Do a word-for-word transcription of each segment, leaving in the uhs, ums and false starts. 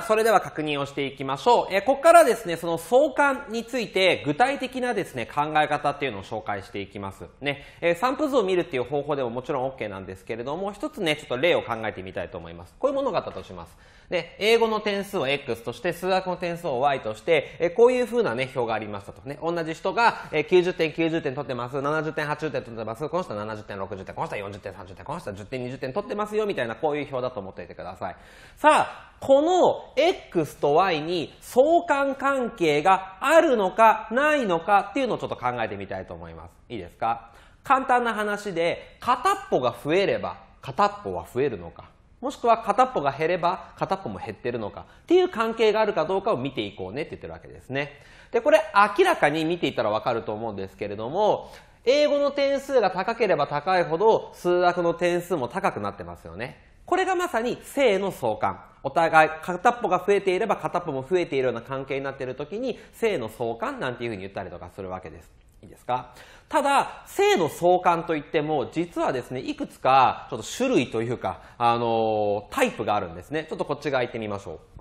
あ、それでは確認をしていきましょう。えー、ここからですね、その相関について具体的なですね、考え方っていうのを紹介していきます。ね。えー、散布図を見るっていう方法でももちろん OK なんですけれども、一つね、ちょっと例を考えてみたいと思います。こういうものがあったとします。で、英語の点数を エックス として、数学の点数を ワイ として、えー、こういう風なね、表がありましたとね。同じ人が、えー、きゅうじゅってん、きゅうじゅってん取ってます。ななじゅってん、はちじゅってん取ってます。この人はななじゅってん、ろくじゅってん。この人はよんじゅってん、さんじゅってん。この人はじゅってん、にじゅってん取ってますよ。みたいな、こういう表だと思っていてください。さあ、この エックス と ワイ に相関関係があるのかないのかっていうのをちょっと考えてみたいと思います。いいですか？簡単な話で、片っぽが増えれば片っぽは増えるのか、もしくは片っぽが減れば片っぽも減ってるのかっていう関係があるかどうかを見ていこうねって言ってるわけですね。で、これ明らかに見ていたらわかると思うんですけれども、英語の点数が高ければ高いほど数学の点数も高くなってますよね。これがまさに正の相関。お互い片っぽが増えていれば片っぽも増えているような関係になっている時に正の相関なんていうふうに言ったりとかするわけです。いいですか？ただ、正の相関といっても実はですね、いくつかちょっと種類というか、あのー、タイプがあるんですね。ちょっとこっち側行ってみましょう。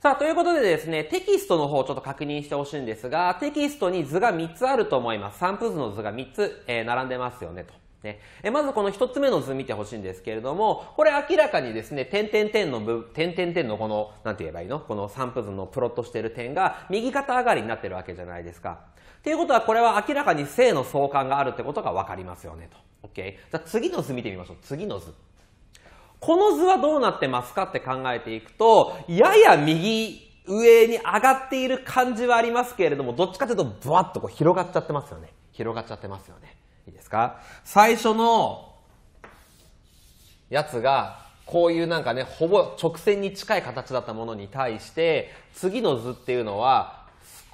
さあ、ということでですね、テキストの方をちょっと確認してほしいんですが、テキストに図がみっつあると思います。散布図の図がみっつ、えー、並んでますよねと。ね、えまずこの一つ目の図見てほしいんですけれども、これ明らかにですね、点々点の部、点々点のこの、なんて言えばいいの？この散布図のプロットしている点が右肩上がりになってるわけじゃないですか。っていうことは、これは明らかに正の相関があるってことがわかりますよねと。OK？ じゃあ次の図見てみましょう。次の図。この図はどうなってますかって考えていくと、やや右上に上がっている感じはありますけれども、どっちかというとブワッとこう広がっちゃってますよね。広がっちゃってますよね。いいですか？最初のやつがこういうなんかね、ほぼ直線に近い形だったものに対して、次の図っていうのは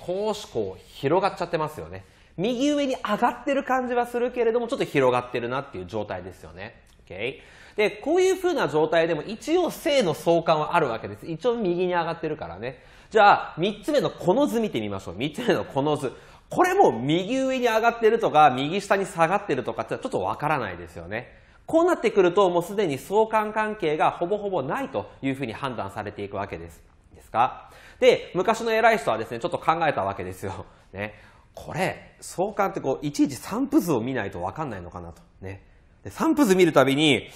少しこう広がっちゃってますよね。右上に上がってる感じはするけれども、ちょっと広がってるなっていう状態ですよね。OK？ で、こういう風な状態でも一応正の相関はあるわけです。一応右に上がってるからね。じゃあみっつめのこの図見てみましょう。みっつめのこの図、これも右上に上がってるとか右下に下がってるとかってちょっとわからないですよね。こうなってくると、もうすでに相関関係がほぼほぼないというふうに判断されていくわけです。いいですか？で、昔の偉い人はですね、ちょっと考えたわけですよ。ね、これ相関ってこういちいち散布図を見ないとわかんないのかなとね。で、散布図見るたびに、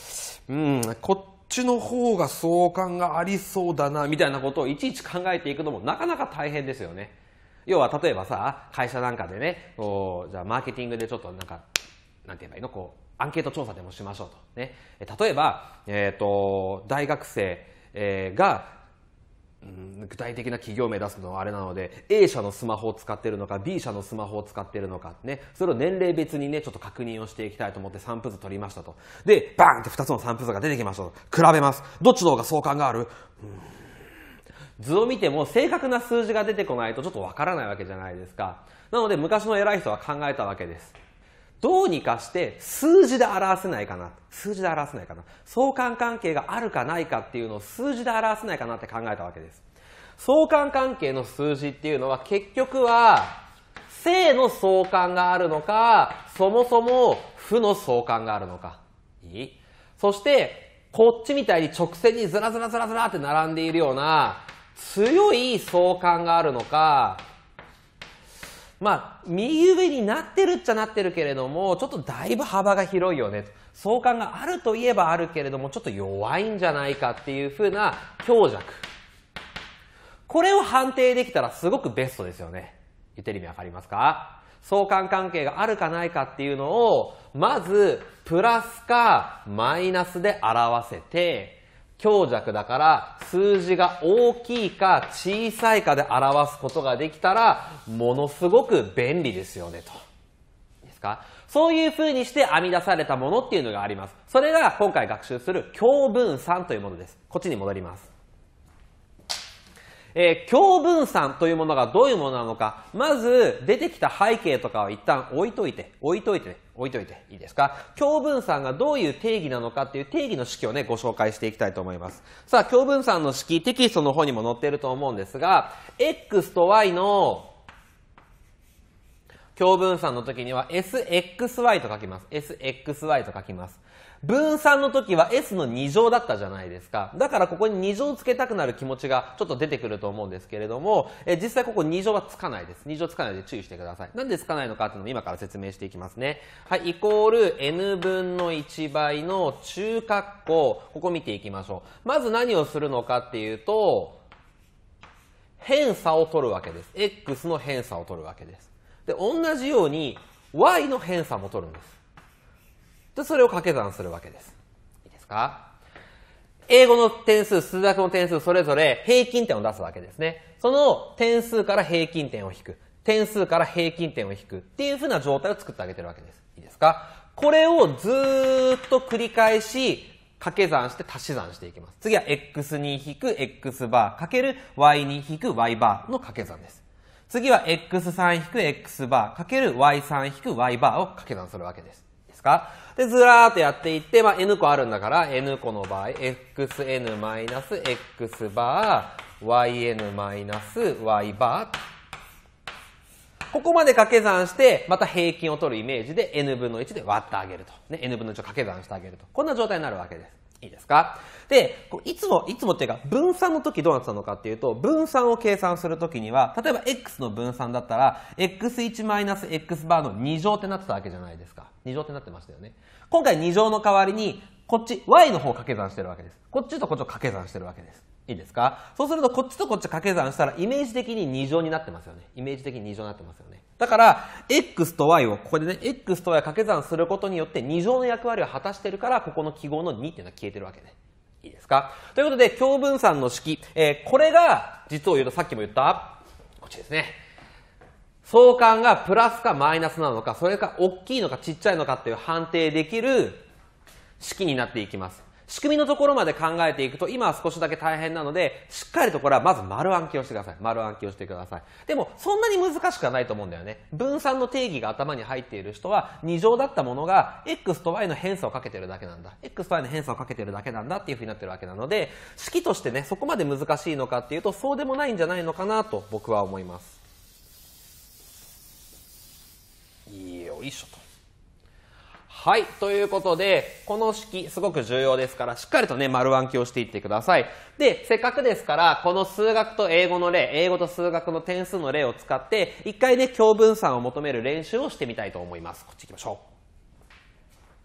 うん、こっちの方が相関がありそうだなみたいなことをいちいち考えていくのもなかなか大変ですよね。要は例えばさ、会社なんかでね、こうじゃあマーケティングでちょっとなんか、なんて言えばいいの、こうアンケート調査でもしましょうとね。例えば、えー、と大学生、えー、が、うん、具体的な企業名出すのはあれなので A 社のスマホを使ってるのか B 社のスマホを使ってるのかね、それを年齢別にねちょっと確認をしていきたいと思って散布図取りましたと。で、バーンってふたつの散布図が出てきましたと。比べます。どっちの方が相関がある？うん、図を見ても正確な数字が出てこないとちょっとわからないわけじゃないですか。なので昔の偉い人は考えたわけです。どうにかして数字で表せないかな。数字で表せないかな。相関関係があるかないかっていうのを数字で表せないかなって考えたわけです。相関関係の数字っていうのは結局は正の相関があるのか、そもそも負の相関があるのか。いい？そしてこっちみたいに直線にずらずらずらずらって並んでいるような強い相関があるのか、まあ、右上になってるっちゃなってるけれども、ちょっとだいぶ幅が広いよねと。相関があるといえばあるけれども、ちょっと弱いんじゃないかっていうふうな強弱。これを判定できたらすごくベストですよね。言ってる意味わかりますか？相関関係があるかないかっていうのを、まず、プラスかマイナスで表せて、強弱だから数字が大きいか小さいかで表すことができたらものすごく便利ですよねと。いいですか？そういう風にして編み出されたものっていうのがあります。それが今回学習する共分散というものです。こっちに戻ります。えー、共分散というものがどういうものなのか、まず出てきた背景とかは一旦置いといて、置いといてね、置いといていいですか。共分散がどういう定義なのかっていう定義の式をね、ご紹介していきたいと思います。さあ、共分散の式、テキストの方にも載っていると思うんですが、X と Y の強分散の時には エスエックスワイ と書きます。エスエックスワイ と書きます。分散の時は エス のに乗だったじゃないですか。だからここにに乗つけたくなる気持ちがちょっと出てくると思うんですけれども、え実際ここに乗はつかないです。に乗つかないで注意してください。なんでつかないのかっていうのも今から説明していきますね。はい、イコール エヌぶんのいちばいの中括弧、ここ見ていきましょう。まず何をするのかっていうと、偏差を取るわけです。X の偏差を取るわけです。で、同じように Y の偏差も取るんです。で、それを掛け算するわけです。いいですか？英語の点数、数学の点数、それぞれ平均点を出すわけですね。その点数から平均点を引く。点数から平均点を引く。っていう風な状態を作ってあげてるわけです。いいですか？これをずーっと繰り返し、掛け算して足し算していきます。次は x に引く x バーかける y に引く y バーの掛け算です。次は エックスさん 引く x バーかける ワイさん 引く y バーを掛け算するわけです。ですか？で、ずらーっとやっていって、まあ、n 個あるんだから、n 個の場合、xn マイナス x バー、yn マイナス y バー。ここまで掛け算して、また平均を取るイメージで エヌぶんのいちで割ってあげると。ね、エヌぶんのいちを掛け算してあげると。こんな状態になるわけです。いいですか？で、いつも、いつもっていうか、分散の時どうなってたのかっていうと、分散を計算する時には、例えば X の分散だったら、エックスいち マイナス X バーのに乗ってなってたわけじゃないですか。に乗ってなってましたよね。今回に乗の代わりに、こっち、Y の方を掛け算してるわけです。こっちとこっちを掛け算してるわけです。いいですか？そうすると、こっちとこっち掛け算したら、イメージ的にに乗になってますよね。イメージ的にに乗になってますよね。だから、X と Y を、ここでね、X と Y を掛け算することによって、に乗の役割を果たしてるから、ここの記号のにっていうのは消えてるわけね。いいですか？ということで、強分散の式、えー、これが、実を言うと、さっきも言った、こっちですね。相関がプラスかマイナスなのか、それか大きいのかちっちゃいのかっていう判定できる式になっていきます。仕組みのところまで考えていくと、今は少しだけ大変なので、しっかりとこれはまず丸暗記をしてください。丸暗記をしてください。でも、そんなに難しくはないと思うんだよね。分散の定義が頭に入っている人は、に乗だったものが、X と Y の偏差をかけてるだけなんだ。X と Y の偏差をかけてるだけなんだっていう風になってるわけなので、式としてね、そこまで難しいのかっていうと、そうでもないんじゃないのかなと、僕は思います。よいしょと。はい。ということで、この式、すごく重要ですから、しっかりとね、丸暗記をしていってください。で、せっかくですから、この数学と英語の例、英語と数学の点数の例を使って、一回ね、強分散を求める練習をしてみたいと思います。こっち行きましょう。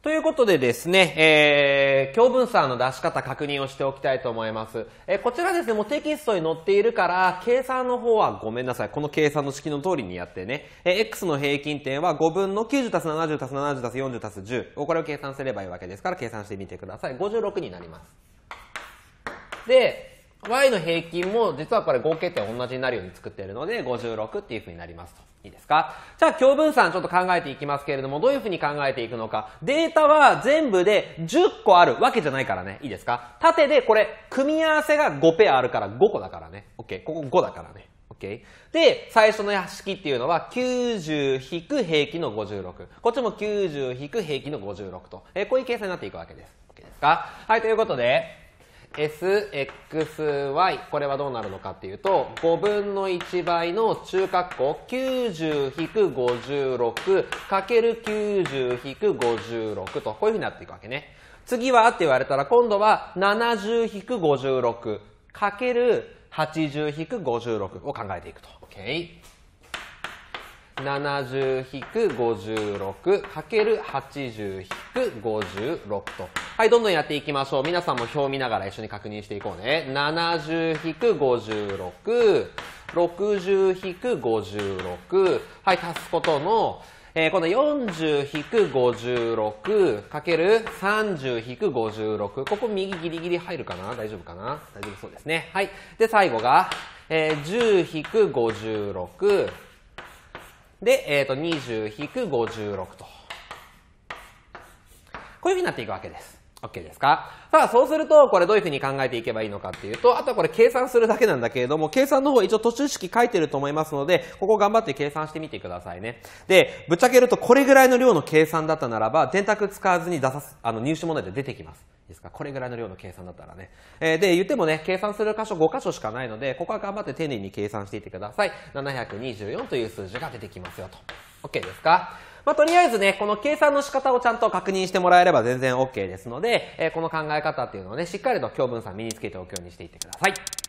ということでですね、えー、強分散の出し方確認をしておきたいと思います。えー、こちらですね、もうテキストに載っているから、計算の方はごめんなさい。この計算の式の通りにやってね、えー、X の平均点はごぶんのきゅうじゅうたすななじゅうたすななじゅうたすよんじゅうたすじゅう。これを計算すればいいわけですから、計算してみてください。ごじゅうろくになります。で、Y の平均も実はこれ合計点同じになるように作っているので、ごじゅうろくっていう風になりますと。いいですか？じゃあ、強分散ちょっと考えていきますけれども、どういう風に考えていくのか。データは全部でじゅっこあるわけじゃないからね。いいですか？縦でこれ、組み合わせがごペアあるからごこだからね。OK。ここごだからね。OK。で、最初の式っていうのは、きゅうじゅうひくへいきのごじゅうろく。こっちもきゅうじゅうひくへいきのごじゅうろくと。えー、こういう計算になっていくわけです。OK ですか？はい、ということで、エスエックスワイ これはどうなるのかっていうとごぶんのいちばいの中括弧 きゅうじゅうひくごじゅうろくかけるきゅうじゅうひくごじゅうろく とこういうふうになっていくわけね。次はって言われたら今度はななじゅうひくごじゅうろくかけるはちじゅうひくごじゅうろくを考えていくと。OK。ななじゅうひくごじゅうろくかけるはちじゅうひくごじゅうろくと。はい、どんどんやっていきましょう。皆さんも表を見ながら一緒に確認していこうね。ななじゅうひくごじゅうろく、ろくじゅうひくごじゅうろく。はい、足すことの、えー、このよんじゅうひくごじゅうろくかけるさんじゅうひくごじゅうろく。ここ右ギリギリ入るかな？大丈夫かな？大丈夫そうですね。はい。で、最後が、えー、じゅうひくごじゅうろく。で、えっと、にじゅうひくごじゅうろくと。こういう風になっていくわけです。OK ですか？さあ、そうすると、これどういう風に考えていけばいいのかっていうと、あとはこれ計算するだけなんだけれども、計算の方一応途中式書いてると思いますので、ここ頑張って計算してみてくださいね。で、ぶっちゃけるとこれぐらいの量の計算だったならば、電卓使わずに出さす、あの、入試問題で出てきます。いいですか？これぐらいの量の計算だったらね。えー、で、言ってもね、計算する箇所ごかしょしかないので、ここは頑張って丁寧に計算していってください。ななひゃくにじゅうよんという数字が出てきますよと。OK ですか。まあ、とりあえずね、この計算の仕方をちゃんと確認してもらえれば全然 OK ですので、えー、この考え方っていうのをね、しっかりと教文さん身につけておくようにしていってください。